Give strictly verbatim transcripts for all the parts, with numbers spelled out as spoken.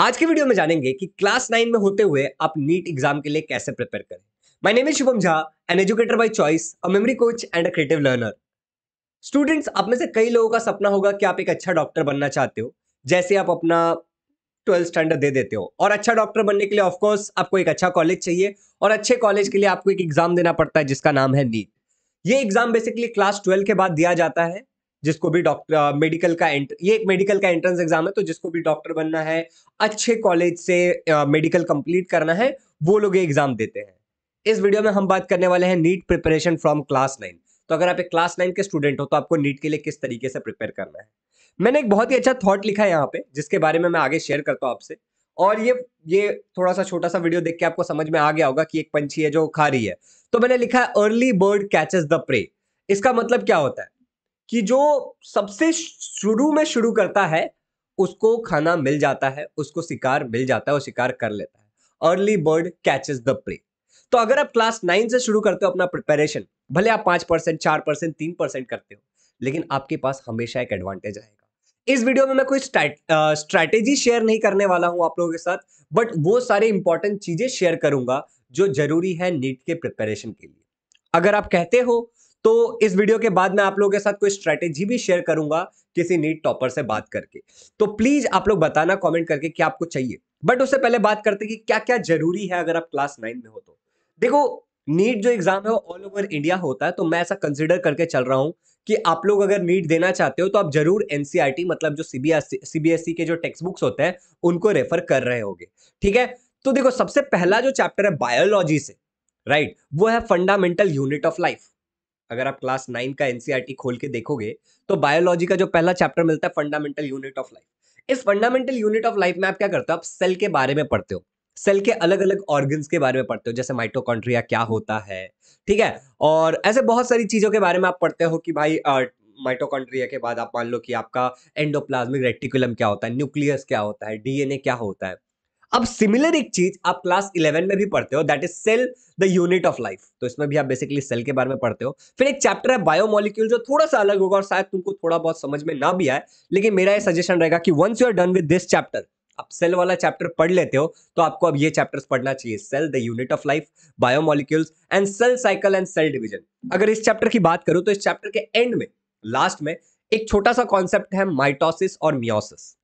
आज की वीडियो में जानेंगे कि क्लास नाइन में होते हुए आप नीट एग्जाम के लिए कैसे प्रिपेयर करें। My name is Shubham Jha, an educator by choice, a memory coach and a creative learner. Students, आप में से कई लोगों का सपना होगा कि आप एक अच्छा डॉक्टर बनना चाहते हो, जैसे आप अपना ट्वेल्थ स्टैंडर्ड दे देते हो। और अच्छा डॉक्टर बनने के लिए ऑफकोर्स आपको एक अच्छा कॉलेज चाहिए, और अच्छे कॉलेज के लिए आपको एक एग्जाम देना पड़ता है जिसका नाम है नीट। ये एग्जाम बेसिकली क्लास ट्वेल्व के बाद दिया जाता है, जिसको भी डॉक्टर मेडिकल का ये एक मेडिकल का एंट्रेंस एग्जाम है, तो जिसको भी डॉक्टर बनना है, अच्छे कॉलेज से मेडिकल कंप्लीट करना है, वो लोग ये एग्जाम देते हैं। इस वीडियो में हम बात करने वाले हैं NEET preparation from class nine. तो अगर आप एक क्लास नाइन के स्टूडेंट हो तो आपको नीट के लिए किस तरीके से प्रिपेयर करना है। मैंने एक बहुत ही अच्छा थॉट लिखा है यहाँ पे, जिसके बारे में मैं आगे शेयर करता हूँ आपसे। और ये ये थोड़ा सा छोटा सा वीडियो देख के आपको समझ में आ गया होगा कि एक पंछी है जो खा रही है। तो मैंने लिखा है early bird catches the prey. इसका मतलब क्या होता है कि जो सबसे शुरू में शुरू करता है उसको खाना मिल जाता है, उसको शिकार मिल जाता है, वो शिकार कर लेता है। Early bird catches the prey. तो अगर आप क्लास नाइन से शुरू करते हो अपना प्रिपरेशन, भले आप पाँच परसेंट चार परसेंट तीन परसेंट करते हो, लेकिन आपके पास हमेशा एक एडवांटेज आएगा। इस वीडियो में मैं कोई स्ट्रैटेजी शेयर नहीं करने वाला हूं आप लोगों के साथ, बट वो सारे इंपॉर्टेंट चीजें शेयर करूंगा जो जरूरी है नीट के प्रिपरेशन के लिए। अगर आप कहते हो तो इस वीडियो के बाद मैं आप लोगों के साथ कोई स्ट्रैटेजी भी शेयर करूंगा किसी नीट टॉपर से बात करके। तो प्लीज आप लोग बताना कमेंट करके कि आपको चाहिए। बट उससे पहले बात करते हैं कि क्या क्या जरूरी है अगर आप क्लास नाइन में हो तो। देखो, नीट जो एग्जाम है वो ऑल ओवर इंडिया होता है, तो मैं ऐसा कंसिडर करके चल रहा हूँ कि आप लोग अगर नीट देना चाहते हो तो आप जरूर एनसीईआरटी, मतलब जो सीबीएसई सीबीएसई के जो टेक्स्ट बुक्स होते हैं, उनको रेफर कर रहे होगे। ठीक है, तो देखो सबसे पहला जो चैप्टर है बायोलॉजी से, राइट, वो है फंडामेंटल यूनिट ऑफ लाइफ। अगर आप क्लास नाइन का एनसीईआरटी खोल के देखोगे तो बायोलॉजी का जो पहला चैप्टर मिलता है फंडामेंटल यूनिट ऑफ लाइफ। इस फंडामेंटल यूनिट ऑफ लाइफ में आप क्या करते हो, आप सेल के बारे में पढ़ते हो, सेल के अलग अलग ऑर्गन्स के बारे में पढ़ते हो, जैसे माइटोकॉन्ड्रिया क्या होता है, ठीक है, और ऐसे बहुत सारी चीज़ों के बारे में आप पढ़ते हो कि भाई माइटोकॉन्ड्रिया के बाद आप मान लो कि आपका एंडोप्लाज्मिक रेटिकुलम क्या होता है, न्यूक्लियस क्या होता है, डीएनए क्या होता है। अब सिमिलर एक चीज आप क्लास इलेवन में भी पढ़ते हो, that is cell the unit of life. तो इसमें भी आप बेसिकली सेल के बारे में पढ़ते हो। फिर एक चैप्टर है बायोमोलिक्यूल, जो थोड़ा सा अलग होगा और शायद तुमको थोड़ा बहुत समझ में ना भी आए, लेकिन मेरा ये सजेशन रहेगा कि once you are done with this chapter, आप सेल वाला चैप्टर पढ़ लेते हो तो आपको अब ये चैप्टर्स पढ़ना चाहिए, cell the unit of life, biomolecules and cell cycle and cell division. अगर इस चैप्टर की बात करूं तो इस चैप्टर के एंड में, लास्ट में एक छोटा सा कॉन्सेप्ट है माइटोसिस और मियोसिस।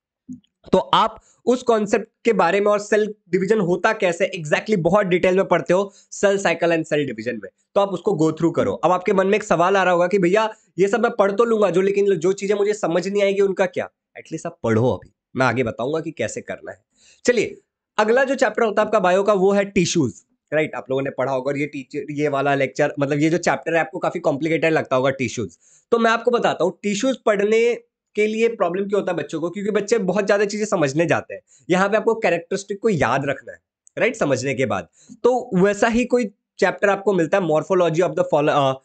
तो आप उस कॉन्सेप्ट के बारे में और सेल डिवीजन होता कैसे एग्जैक्टली बहुत डिटेल में पढ़ते हो cell cycle and cell division में, तो आप उसको गो थ्रू करो। अब आपके मन में एक सवाल आ रहा होगा कि भैया ये सब मैं पढ़ तो लूंगा जो, लेकिन जो चीजें मुझे समझ नहीं आएगी उनका क्या। एटलीस्ट आप पढ़ो, अभी मैं आगे बताऊंगा कि कैसे करना है। चलिए, अगला जो चैप्टर होता है आपका बायो का वो है टिश्यूज, राइट, आप लोगों ने पढ़ा होगा। और ये टीचर ये वाला लेक्चर, मतलब ये जो चैप्टर है आपको काफी कॉम्प्लिकेटेड लगता होगा टिश्यूज। तो मैं आपको बताता हूँ टिश्यूज पढ़ने के लिए प्रॉब्लम क्यों होता है बच्चों को, क्योंकि बच्चे बहुत ज्यादा चीजें समझने जाते हैं। यहाँ पे आपको कैरेक्टरिस्टिक को याद रखना है, राइट, समझने के बाद। तो वैसा ही कोई चैप्टर आपको मिलता है morphology of the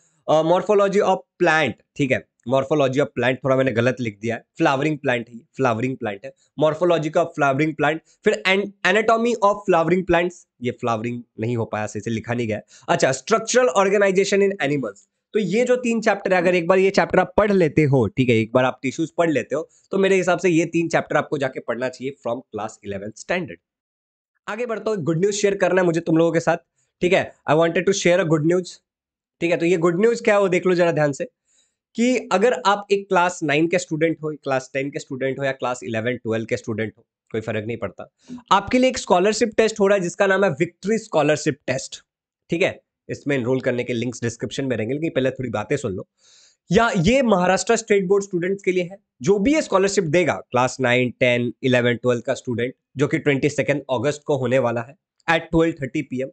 morphology of plant, ठीक है, मॉर्फोलॉजी ऑफ प्लांट, थोड़ा मैंने गलत लिख दिया है, फ्लावरिंग प्लांट है, फ्लावरिंग प्लांट है, मॉर्फोलॉजी ऑफ फ्लावरिंग प्लांट। फिर एनाटॉमी ऑफ फ्लावरिंग प्लांट्स, ये फ्लावरिंग नहीं हो पाया, इसे लिखा नहीं गया। अच्छा, स्ट्रक्चरल ऑर्गेनाइजेशन इन एनिमल्स। तो ये जो तीन चैप्टर है, अगर एक बार ये चैप्टर आप पढ़ लेते हो, ठीक है, एक बार आप टिश्यूज पढ़ लेते हो, तो मेरे हिसाब से ये तीन चैप्टर आपको जाके पढ़ना चाहिए फ्रॉम क्लास इलेवेंथ स्टैंडर्ड। आगे बढ़ता हूँ, गुड न्यूज शेयर करना है मुझे तुम लोगों के साथ, ठीक है। I wanted to share a good news, ठीक है। तो ये गुड न्यूज क्या है वो देख लो जरा ध्यान से, कि अगर आप एक क्लास नाइन के स्टूडेंट हो, क्लास टेन के स्टूडेंट हो, या क्लास इलेवन ट्वेल्व के स्टूडेंट हो, कोई फर्क नहीं पड़ता, आपके लिए एक स्कॉलरशिप टेस्ट हो रहा है जिसका नाम है विक्ट्री स्कॉलरशिप टेस्ट, ठीक है। इसमें एनरोल करने के लिंक्स डिस्क्रिप्शन में रहेंगे, लेकिन पहले थोड़ी बातें सुन लो। या ये महाराष्ट्र स्टेट बोर्ड स्टूडेंट्स के लिए है, जो भी ये स्कॉलरशिप देगा class nine ten eleven twelve का स्टूडेंट, जो कि ट्वेंटी सेकेंड अगस्त को होने वाला है at twelve thirty P M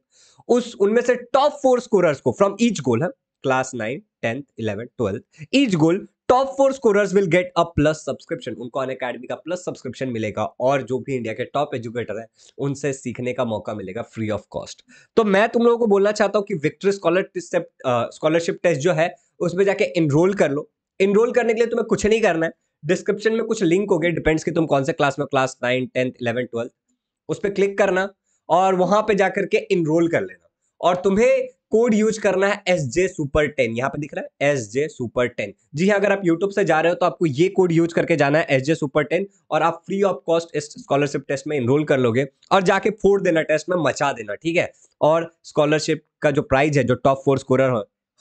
उस उनमें से टॉप फोर स्कोरर्स को फ्रॉम ईच गोल है class nine tenth eleven twelfth, each goal top four scorers will get a plus subscription. उनको अनअकैडमी का प्लस सब्सक्रिप्शन मिलेगा, और जो भी इंडिया के टॉप एजुकेटर है उनसे सीखने का मौका मिलेगा फ्री ऑफ कॉस्ट। तो मैं तुम लोगों को बोलना चाहता हूँ कि विक्ट्री स्कॉलरशिप स्कॉलरशिप टेस्ट जो है उसमें जाके इनरोल कर लो। इनरोल करने के लिए तुम्हें कुछ नहीं करना है, डिस्क्रिप्शन में कुछ लिंक हो गए, डिपेंड्स कि तुम कौन से क्लास में, class nine tenth eleven twelfth, उस पर क्लिक करना और वहां पर जाकर के इनरोल कर लेना। और तुम्हें कोड यूज करना है एस जे सुपर टेन। यहाँ पे दिख रहा है एस जे सुपर टेन। जी हाँ, अगर आप यूट्यूब से जा रहे हो तो आपको ये कोड यूज करके जाना है एस जे सुपर टेन और आप फ्री ऑफ कॉस्ट इस स्कॉलरशिप टेस्ट में इनरोल कर लोगे और जाके फोड़ देना, टेस्ट में मचा देना, ठीक है। और स्कॉलरशिप का जो प्राइज है, जो टॉप फोर स्कोरर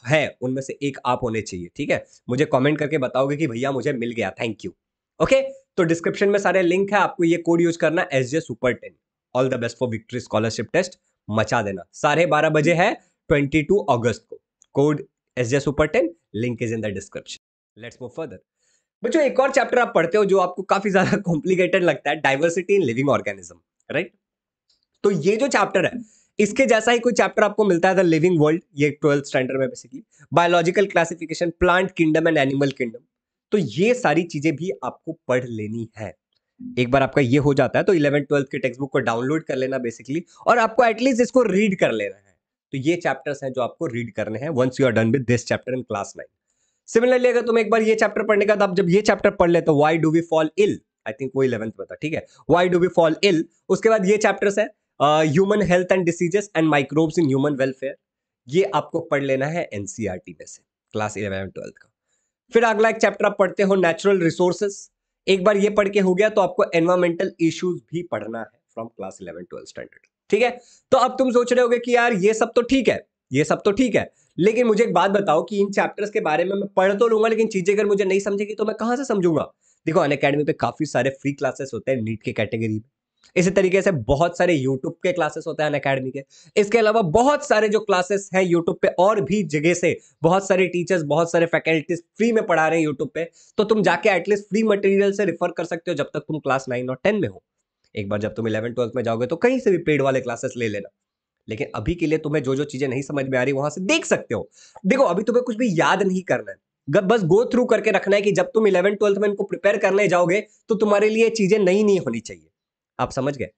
है उनमें से एक आप होने चाहिए, ठीक है। मुझे कॉमेंट करके बताओगे कि भैया मुझे मिल गया, थैंक यू। ओके, तो डिस्क्रिप्शन में सारे लिंक है, आपको ये कोड यूज करना है S J super ten. All the best for victory scholarship test, मचा देना। साढ़े बारह बजे है बाईस अगस्त को। Code S J super ten, link is in the description. Let's move further. बच्चों, एक और चैप्टर आप पढ़ते हो जो आपको काफी ज्यादा कॉम्प्लिकेटेड लगता है, diversity in living organism, right. तो ये जो चैप्टर है इसके जैसा ही कोई चैप्टर आपको मिलता है द लिविंग वर्ल्ड, ये ट्वेल्थ स्टैंडर्ड में basically biological classification, plant kingdom and animal kingdom. तो ये सारी चीजें भी आपको पढ़ लेनी है। एक बार आपका ये हो जाता है तो इलेवन ट्वेल्थ के टेक्स्ट बुक को डाउनलोड कर लेना बेसिकली, और आपको एटलीस्ट इसको रीड कर लेना है। तो ये चैप्टर्स हैं जो आपको रीड करने हैं once you are done with this chapter in class nine. Similarly अगर तुम एक बार ये चैप्टर पढ़ने का, तो आप जब ये चैप्टर पढ़ लेते हो why do we fall ill, I think वो इलेवंथ में था, ठीक है, why do we fall ill. उसके बाद ये चैप्टर्स है human health and diseases and microbes in human welfare, ये आपको पढ़ लेना है एनसीईआरटी में से क्लास इलेवन ट्वेल्थ का। फिर अगला एक चैप्टर आप पढ़ते हो नेचुरल रिसोर्सेस, एक बार ये पढ़ के हो गया तो आपको एनवायरमेंटल इश्यूज भी पढ़ना है from class eleven twelfth standard, ठीक है। तो अब तुम सोच रहे होगे कि यार ये सब तो ठीक है, ये सब तो ठीक है, लेकिन मुझे एक बात बताओ कि इन चैप्टर्स के बारे में मैं पढ़ तो लूंगा लेकिन चीजें अगर मुझे नहीं समझेगी तो मैं कहां से समझूंगा। देखो, अनअकैडमी पे काफी सारे फ्री क्लासेस होते हैं नीट के कैटेगरी में, इसी तरीके से बहुत सारे यूट्यूब के क्लासेस होते हैं अनअकैडमी के, इसके अलावा बहुत सारे जो क्लासेस हैं यूट्यूब पे और भी जगह से बहुत सारे टीचर्स, बहुत सारे फैकल्टीज फ्री में पढ़ा रहे हैं यूट्यूब पे। तो तुम जाके एटलीस्ट फ्री मटेरियल से रेफर कर सकते हो जब तक तुम क्लास नाइन और टेन में हो। एक बार जब तुम इलेवन ट्वेल्थ में जाओगे तो कहीं से भी पेड वाले क्लासेस ले लेना, लेकिन अभी के लिए तुम्हें जो जो चीजें नहीं समझ में आ रही वहां से देख सकते हो। देखो, अभी तुम्हें कुछ भी याद नहीं करना है, बस गो थ्रू करके रखना है कि जब तुम इलेवन ट्वेल्थ में इनको प्रिपेयर करने जाओगे तो तुम्हारे लिए चीजें नई नहीं होनी चाहिए। आप समझ गए?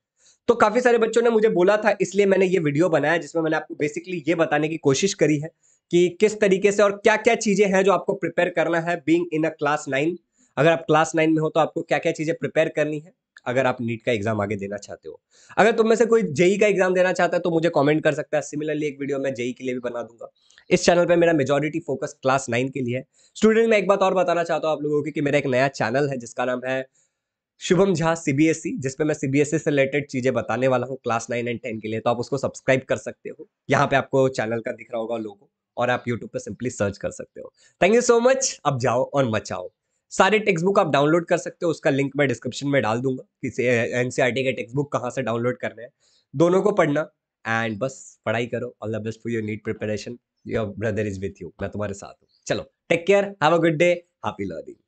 तो काफी सारे बच्चों ने मुझे बोला था, इसलिए मैंने ये वीडियो बनाया जिसमें मैंने आपको बेसिकली ये बताने की कोशिश करी है कि किस तरीके से और क्या क्या चीजें हैं जो आपको प्रिपेयर करना है being in a class nine. अगर आप क्लास नाइन में हो तो आपको क्या क्या चीजें प्रिपेयर करनी है अगर आप नीट का एग्जाम आगे देना चाहते हो। अगर तुम में से कोई जेई का एग्जाम देना चाहता है तो मुझे कॉमेंट कर सकता है। सिमिलरली एक वीडियो मैं जेई के लिए भी बना दूंगा। इस चैनल पे मेरा मेजॉरिटी फोकस क्लास नाइन के लिए है। स्टूडेंट, मैं एक बात और बताना चाहता हूँ आप लोगों को कि मेरा एक नया चैनल है जिसका नाम है Shubham Jha C B S E, जिसपे मैं सी बी एस ई से रिलेटेड चीजें बताने वाला हूँ क्लास नाइन एंड टेन के लिए। तो आप उसको सब्सक्राइब कर सकते हो, यहाँ पे आपको चैनल का दिख रहा होगा लोगो, और आप यूट्यूब पे सिंपली सर्च कर सकते हो। Thank you so much. अब जाओ और मचाओ। सारे टेक्स्ट बुक आप डाउनलोड कर सकते हो, उसका लिंक मैं डिस्क्रिप्शन में डाल दूंगा कि एनसीईआरटी के टेक्स्ट बुक कहाँ से डाउनलोड करने हैं। दोनों को पढ़ना एंड बस पढ़ाई करो। All the best for your NEET preparation. Your brother is with you, मैं तुम्हारे साथ हूँ। चलो, take care, have a good day, happy learning.